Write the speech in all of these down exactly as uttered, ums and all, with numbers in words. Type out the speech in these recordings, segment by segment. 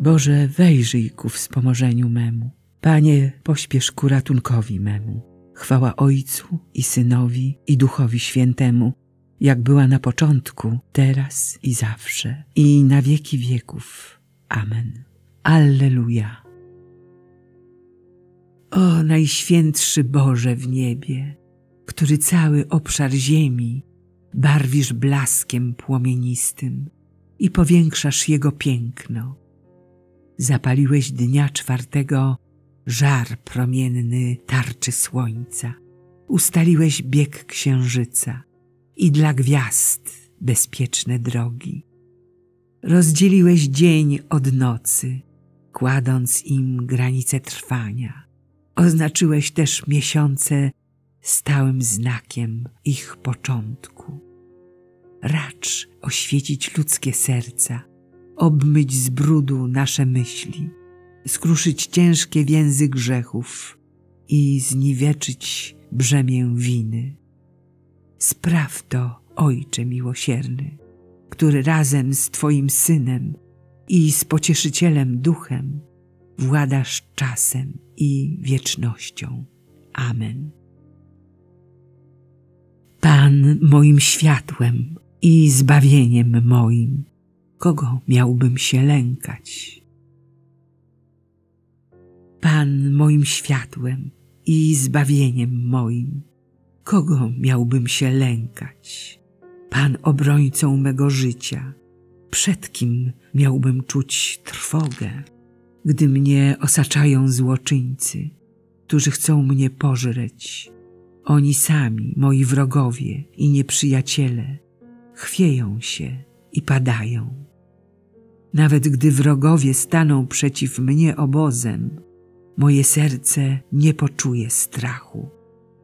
Boże, wejrzyj ku wspomożeniu memu. Panie, pośpiesz ku ratunkowi memu. Chwała Ojcu i Synowi, i Duchowi Świętemu, jak była na początku, teraz i zawsze, i na wieki wieków. Amen. Alleluja. O Najświętszy Boże w niebie, który cały obszar ziemi barwisz blaskiem płomienistym i powiększasz jego piękno. Zapaliłeś dnia czwartego żar promienny tarczy słońca, ustaliłeś bieg księżyca i dla gwiazd bezpieczne drogi. Rozdzieliłeś dzień od nocy, kładąc im granice trwania. Oznaczyłeś też miesiące stałym znakiem ich początku. Racz oświecić ludzkie serca, obmyć z brudu nasze myśli, skruszyć ciężkie więzy grzechów i zniweczyć brzemię winy. Spraw to, Ojcze miłosierny, który razem z Twoim Synem i z Pocieszycielem Duchem władasz czasem i wiecznością. Amen. Pan moim światłem i zbawieniem moim, kogo miałbym się lękać? Pan moim światłem i zbawieniem moim, kogo miałbym się lękać? Pan obrońcą mego życia, przed kim miałbym czuć trwogę? Gdy mnie osaczają złoczyńcy, którzy chcą mnie pożreć, oni sami, moi wrogowie i nieprzyjaciele, chwieją się i padają. Nawet gdy wrogowie staną przeciw mnie obozem, moje serce nie poczuje strachu,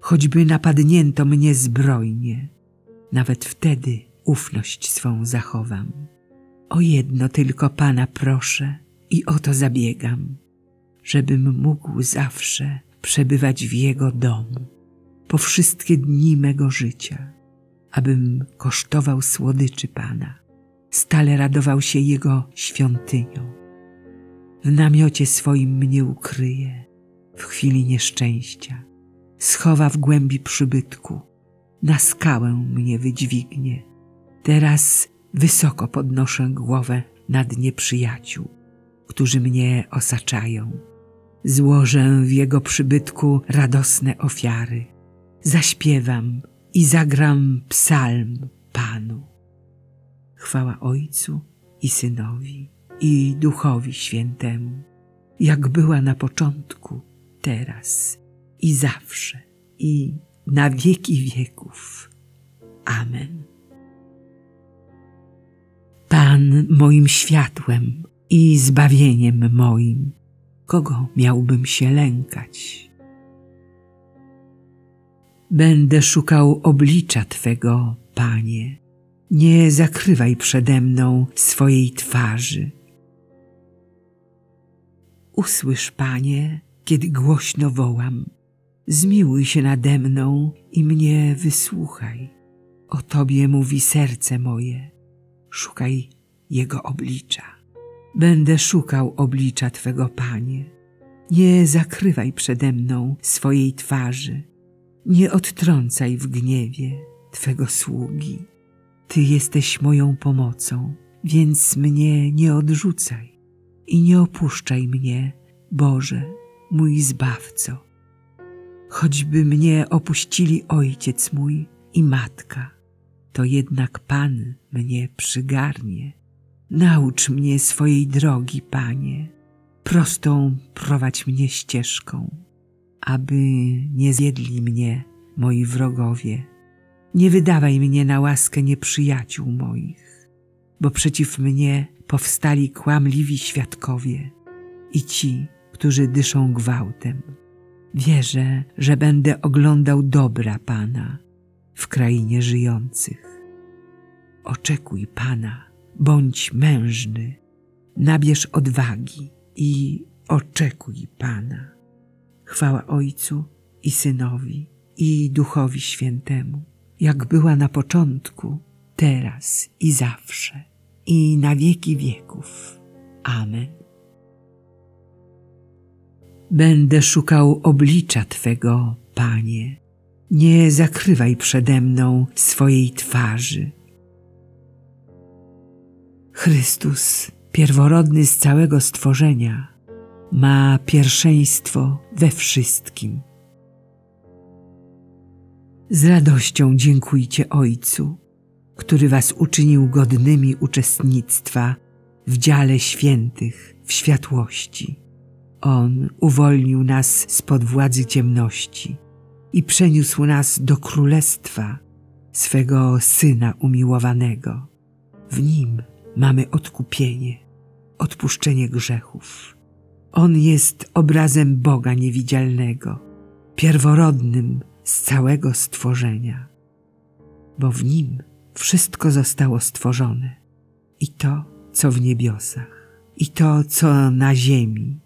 choćby napadnięto mnie zbrojnie. Nawet wtedy ufność swą zachowam. O jedno tylko Pana proszę i o to zabiegam, żebym mógł zawsze przebywać w Jego domu, po wszystkie dni mego życia, abym kosztował słodyczy Pana, stale radował się Jego świątynią. W namiocie swoim mnie ukryje w chwili nieszczęścia, schowa w głębi przybytku, na skałę mnie wydźwignie. Teraz wysoko podnoszę głowę nad nieprzyjaciół, którzy mnie osaczają. Złożę w Jego przybytku radosne ofiary. Zaśpiewam i zagram psalm Panu. Chwała Ojcu i Synowi, i Duchowi Świętemu, jak była na początku, teraz i zawsze, i na wieki wieków. Amen. Pan moim światłem i zbawieniem moim, kogo miałbym się lękać? Będę szukał oblicza Twego, Panie. Nie zakrywaj przede mną swojej twarzy. Usłysz, Panie, kiedy głośno wołam. Zmiłuj się nade mną i mnie wysłuchaj. O Tobie mówi serce moje. Szukaj Jego oblicza. Będę szukał oblicza Twego, Panie. Nie zakrywaj przede mną swojej twarzy. Nie odtrącaj w gniewie Twego sługi. Ty jesteś moją pomocą, więc mnie nie odrzucaj i nie opuszczaj mnie, Boże, mój Zbawco. Choćby mnie opuścili ojciec mój i matka, to jednak Pan mnie przygarnie. Naucz mnie swojej drogi, Panie, prostą prowadź mnie ścieżką, aby nie zjedli mnie moi wrogowie. Nie wydawaj mnie na łaskę nieprzyjaciół moich, bo przeciw mnie powstali kłamliwi świadkowie i ci, którzy dyszą gwałtem. Wierzę, że będę oglądał dobra Pana w krainie żyjących. Oczekuj Pana, bądź mężny, nabierz odwagi i oczekuj Pana. Chwała Ojcu i Synowi, i Duchowi Świętemu, jak była na początku, teraz i zawsze, i na wieki wieków. Amen. Będę szukał oblicza Twego, Panie. Nie zakrywaj przede mną swojej twarzy. Chrystus, pierworodny z całego stworzenia, ma pierwszeństwo we wszystkim. Z radością dziękujcie Ojcu, który was uczynił godnymi uczestnictwa w dziale świętych w światłości. On uwolnił nas spod władzy ciemności i przeniósł nas do królestwa swego Syna umiłowanego. W Nim mamy odkupienie, odpuszczenie grzechów. On jest obrazem Boga niewidzialnego, pierworodnym z całego stworzenia, bo w Nim wszystko zostało stworzone, i to, co w niebiosach, i to, co na ziemi,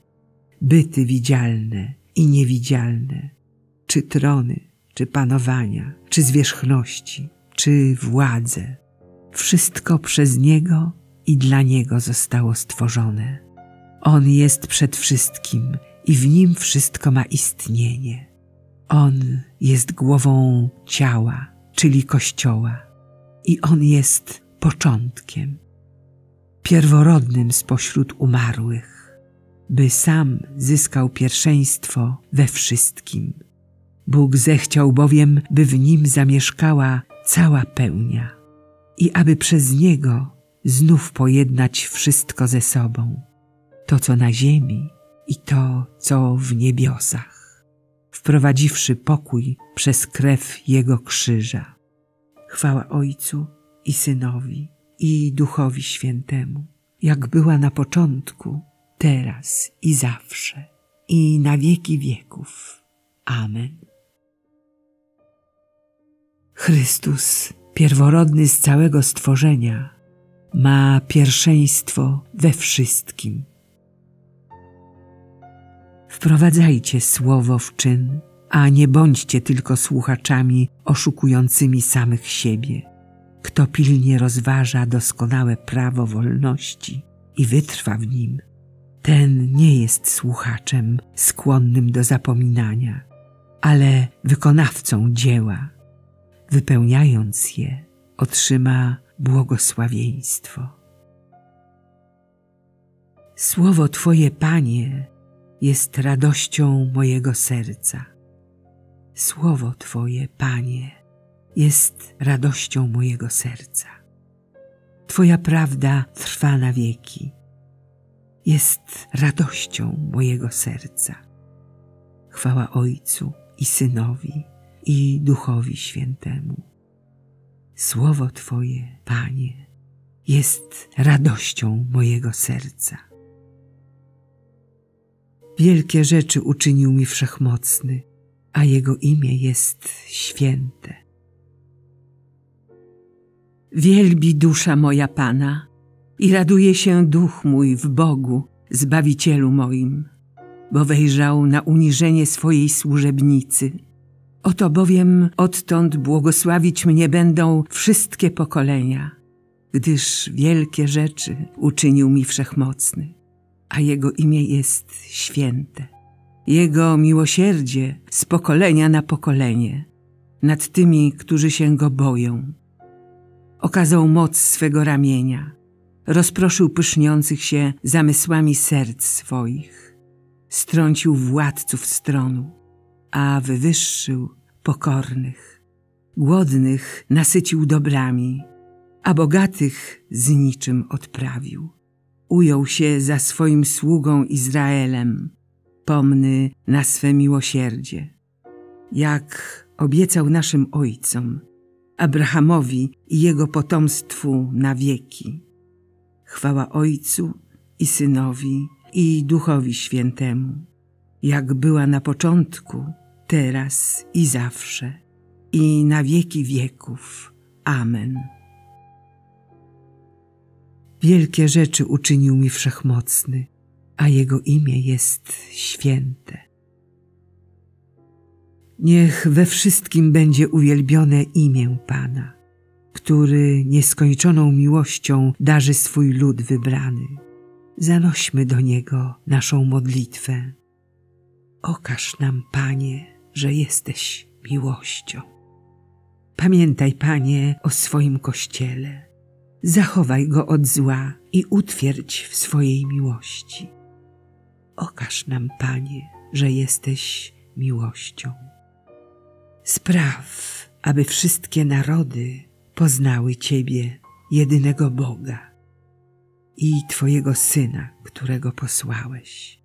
byty widzialne i niewidzialne, czy trony, czy panowania, czy zwierzchności, czy władze. Wszystko przez Niego i dla Niego zostało stworzone. On jest przed wszystkim i w Nim wszystko ma istnienie. On jest głową ciała, czyli Kościoła, i On jest początkiem, pierworodnym spośród umarłych, by sam zyskał pierwszeństwo we wszystkim. Bóg zechciał bowiem, by w Nim zamieszkała cała pełnia i aby przez Niego znów pojednać wszystko ze sobą, to co na ziemi i to co w niebiosach, wprowadziwszy pokój przez krew Jego krzyża. Chwała Ojcu i Synowi, i Duchowi Świętemu, jak była na początku, teraz i zawsze, i na wieki wieków. Amen. Chrystus, pierworodny z całego stworzenia, ma pierwszeństwo we wszystkim. Wprowadzajcie słowo w czyn, a nie bądźcie tylko słuchaczami oszukującymi samych siebie. Kto pilnie rozważa doskonałe prawo wolności i wytrwa w nim, ten nie jest słuchaczem skłonnym do zapominania, ale wykonawcą dzieła. Wypełniając je, otrzyma błogosławieństwo. Słowo Twoje, Panie, jest radością mojego serca. Słowo Twoje, Panie, jest radością mojego serca. Twoja prawda trwa na wieki. Jest radością mojego serca. Chwała Ojcu i Synowi, i Duchowi Świętemu. Słowo Twoje, Panie, jest radością mojego serca. Wielkie rzeczy uczynił mi Wszechmocny, a Jego imię jest święte. Wielbi dusza moja Pana i raduje się duch mój w Bogu, Zbawicielu moim, bo wejrzał na uniżenie swojej służebnicy. Oto bowiem odtąd błogosławić mnie będą wszystkie pokolenia, gdyż wielkie rzeczy uczynił mi Wszechmocny, a Jego imię jest święte. Jego miłosierdzie z pokolenia na pokolenie nad tymi, którzy się Go boją. Okazał moc swego ramienia, rozproszył pyszniących się zamysłami serc swoich, strącił władców z tronu, a wywyższył pokornych. Głodnych nasycił dobrami, a bogatych z niczym odprawił. Ujął się za swoim sługą Izraelem, pomny na swe miłosierdzie, jak obiecał naszym ojcom, Abrahamowi i jego potomstwu na wieki. Chwała Ojcu i Synowi, i Duchowi Świętemu, jak była na początku, teraz i zawsze, i na wieki wieków. Amen. Wielkie rzeczy uczynił mi Wszechmocny, a Jego imię jest święte. Niech we wszystkim będzie uwielbione imię Pana, który nieskończoną miłością darzy swój lud wybrany. Zanośmy do Niego naszą modlitwę. Okaż nam, Panie, że jesteś miłością. Pamiętaj, Panie, o swoim Kościele. Zachowaj go od zła i utwierdź w swojej miłości. Okaż nam, Panie, że jesteś miłością. Spraw, aby wszystkie narody poznały Ciebie, jedynego Boga i Twojego Syna, którego posłałeś.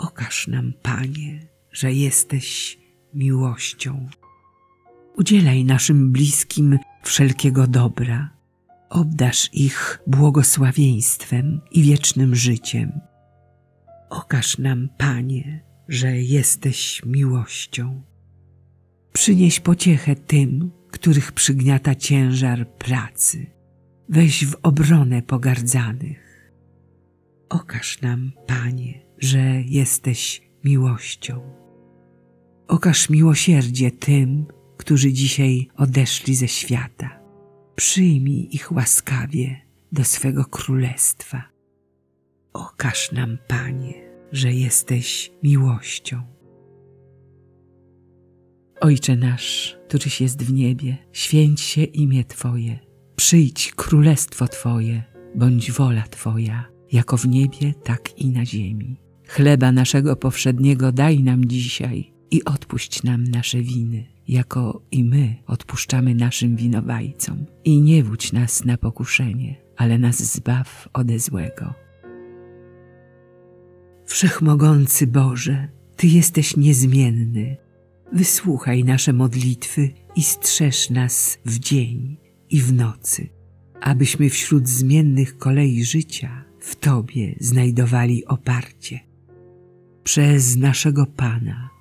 Okaż nam, Panie, że jesteś miłością. Udzielaj naszym bliskim wszelkiego dobra. Obdarz ich błogosławieństwem i wiecznym życiem. Okaż nam, Panie, że jesteś miłością. Przynieś pociechę tym, których przygniata ciężar pracy. Weź w obronę pogardzanych. Okaż nam, Panie, że jesteś miłością. Okaż miłosierdzie tym, którzy dzisiaj odeszli ze świata. Przyjmij ich łaskawie do swego królestwa. Okaż nam, Panie, że jesteś miłością. Ojcze nasz, któryś jest w niebie, święć się imię Twoje. Przyjdź królestwo Twoje, bądź wola Twoja, jako w niebie, tak i na ziemi. Chleba naszego powszedniego daj nam dzisiaj i odpuść nam nasze winy, jako i my odpuszczamy naszym winowajcom. I nie wódź nas na pokuszenie, ale nas zbaw ode złego. Wszechmogący Boże, Ty jesteś niezmienny. Wysłuchaj nasze modlitwy i strzeż nas w dzień i w nocy, abyśmy wśród zmiennych kolei życia w Tobie znajdowali oparcie. Przez naszego Pana,